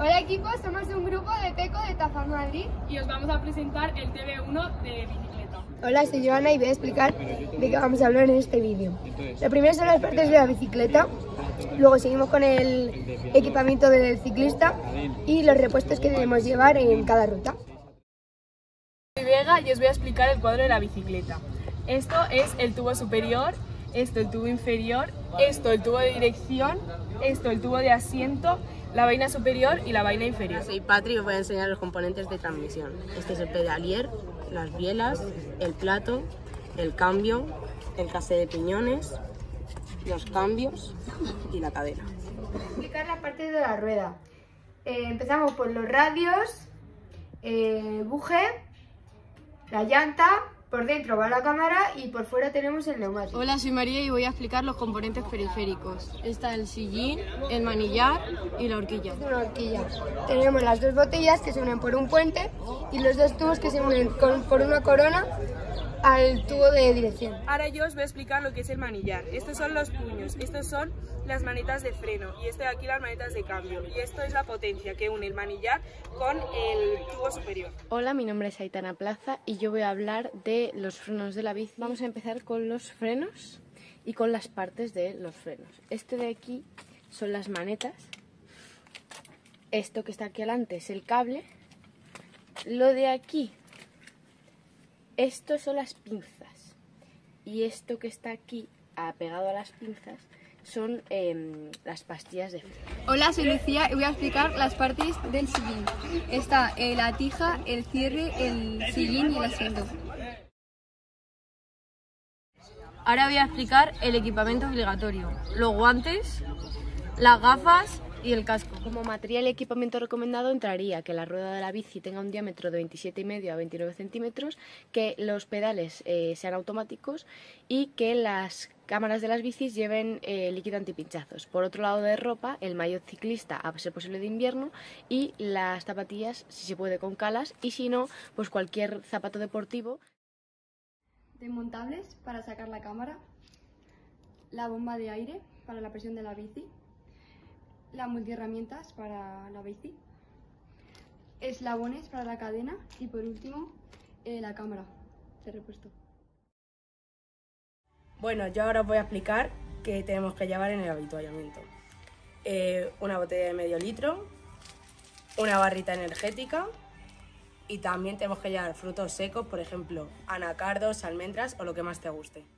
Hola equipo, somos un grupo de Peco de TAFAD Madrid y os vamos a presentar el TV1 de bicicleta. Hola, soy Joana y voy a explicar de qué vamos a hablar en este vídeo. Lo primero son las partes de la bicicleta, luego seguimos con el equipamiento del ciclista y los repuestos que debemos llevar en cada ruta. Soy Vega y os voy a explicar el cuadro de la bicicleta. Esto es el tubo superior, esto el tubo inferior, esto el tubo de dirección, esto el tubo de asiento, la vaina superior y la vaina inferior. Soy Patri y os voy a enseñar los componentes de transmisión. Este es el pedalier, las bielas, el plato, el cambio, el casé de piñones, los cambios y la cadena. Voy a explicar la parte de la rueda. Empezamos por los radios, buje, la llanta, por dentro va la cámara y por fuera tenemos el neumático. Hola, soy María y voy a explicar los componentes periféricos. Está el sillín, el manillar y la horquilla. Es una horquilla. Tenemos las dos botellas que se unen por un puente y los dos tubos que se unen por una corona al tubo de dirección. Ahora yo os voy a explicar lo que es el manillar. Estos son los puños, estos son las manetas de freno y esto de aquí las manetas de cambio. Y esto es la potencia que une el manillar con el tubo superior. Hola, mi nombre es Aitana Plaza y yo voy a hablar de los frenos de la bici. Vamos a empezar con los frenos y con las partes de los frenos. Este de aquí son las manetas. Esto que está aquí adelante es el cable. Lo de aquí, estos son las pinzas, y esto que está aquí pegado a las pinzas son las pastillas de freno. Hola, soy Lucía y voy a explicar las partes del sillín. Está la tija, el cierre, el sillín y el asiento. Ahora voy a explicar el equipamiento obligatorio, los guantes, las gafas y el casco. Como material y equipamiento recomendado entraría que la rueda de la bici tenga un diámetro de 27,5 a 29 centímetros, que los pedales sean automáticos y que las cámaras de las bicis lleven líquido antipinchazos. Por otro lado de ropa, el maillot ciclista a ser posible de invierno y las zapatillas, si se puede, con calas y si no, pues cualquier zapato deportivo. Desmontables para sacar la cámara, la bomba de aire para la presión de la bici, las multiherramientas para la bici, eslabones para la cadena y por último la cámara de repuesto. Bueno, yo ahora os voy a explicar qué tenemos que llevar en el avituallamiento. Una botella de medio litro, una barrita energética y también tenemos que llevar frutos secos, por ejemplo, anacardos, almendras o lo que más te guste.